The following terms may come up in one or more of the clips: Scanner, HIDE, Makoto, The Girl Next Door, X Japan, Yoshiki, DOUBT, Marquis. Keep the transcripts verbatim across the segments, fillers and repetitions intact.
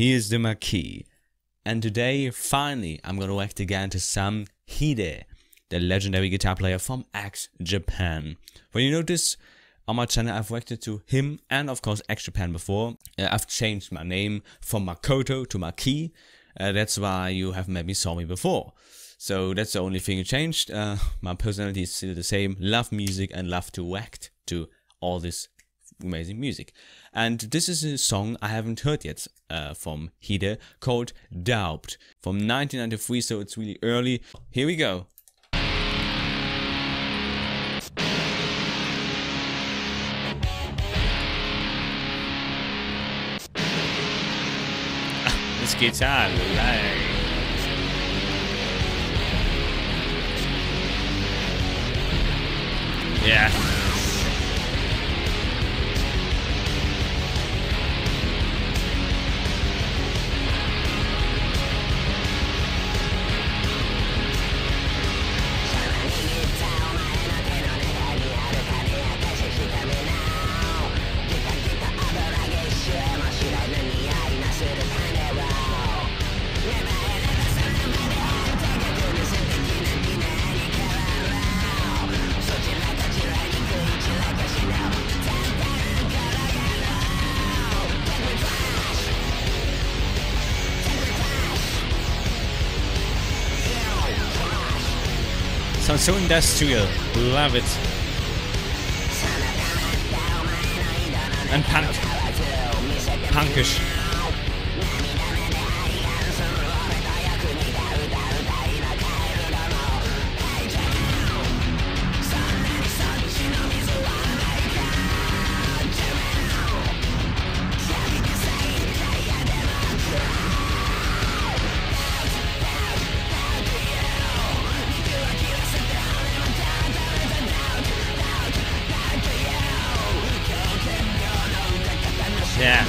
He is the Marquis, and today, finally, I'm gonna react again to some Hide, the legendary guitar player from X Japan. When you notice, on my channel I've reacted to him and of course X Japan before. Uh, I've changed my name from Makoto to Marquis, uh, that's why you haven't maybe saw me before. So that's the only thing changed. Uh, my personality is still the same, love music and love to react to all this amazing music. And this is a song I haven't heard yet uh, from Hide called Doubt from nineteen ninety-three, so it's really early. Here we go. This guitar, like. Yeah. Sounds so industrial, love it. And punk. Punkish. Yeah.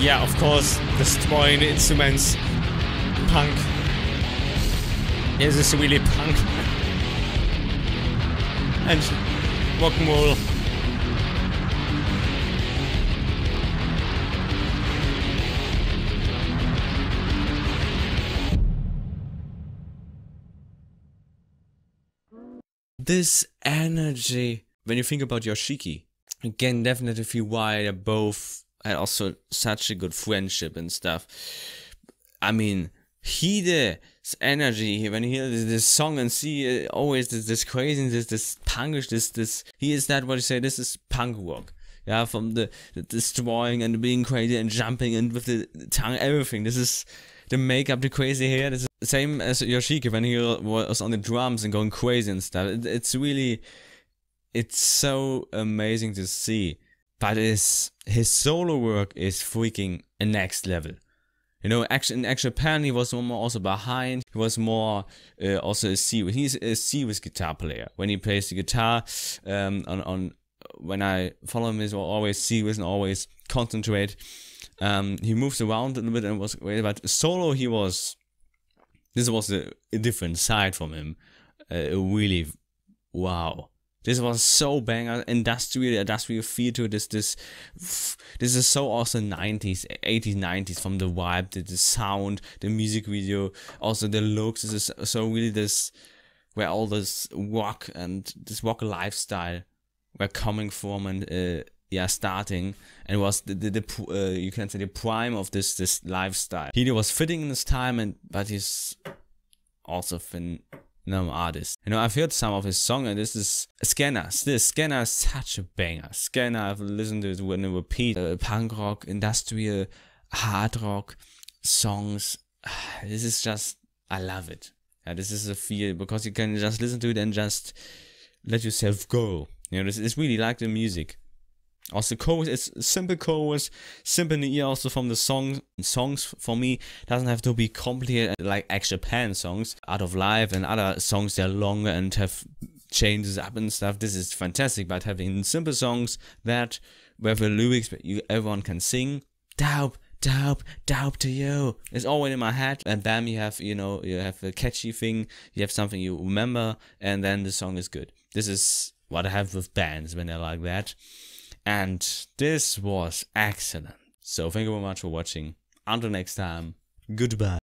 Yeah, of course, destroying instruments. Punk. This is really punk. and rock'n'roll. This energy, when you think about Yoshiki, you can definitely feel why they're both had also such a good friendship and stuff. I mean, Hide's energy, when you hear this song and see always this, this craziness, this punkish, this, this, he is that what you say, this is punk rock. Yeah, from the, the destroying and being crazy and jumping and with the tongue, everything. This is the makeup, the crazy hair. This is the same as Yoshiki when he was on the drums and going crazy and stuff. It, it's really, it's so amazing to see. But his, his solo work is freaking a next level. You know, in X Japan, he was more also behind. He was more uh, also a serious. He's a serious guitar player. When he plays the guitar, um, on on when I follow him, he's always serious and always concentrate. Um, he moves around a little bit and was great. But solo, he was. This was a, a different side from him. Uh, really, wow. This was so banger, industrial, industrial feel to this, this, this is so also nineties, eighties, nineties from the vibe, the, the sound, the music video, also the looks. This is so really this, where all this rock and this rock lifestyle were coming from and uh, yeah, starting, and was the, the, the uh, you can say the prime of this, this lifestyle. He was fitting in his time, and but he's also thin. No artist. You know, I've heard some of his song, and this is Scanner. This Scanner is such a banger. Scanner, I've listened to it when I repeat. Uh, punk rock, industrial, hard rock songs. This is just, I love it. Yeah, this is a feel because you can just listen to it and just let yourself go. You know, this is really like the music. Also, chorus, it's simple chorus, simple in the ear also from the song. Songs for me doesn't have to be complicated like X Japan songs, Out of Life and other songs that are longer and have changes up and stuff. This is fantastic, but having simple songs that with the lyrics that you, everyone can sing. Dope, dope, dope to you. It's always in my head, and bam, you have, you know, you have a catchy thing, you have something you remember, and then the song is good. This is what I have with bands when they're like that. And this was excellent. So thank you very much for watching. Until next time, goodbye.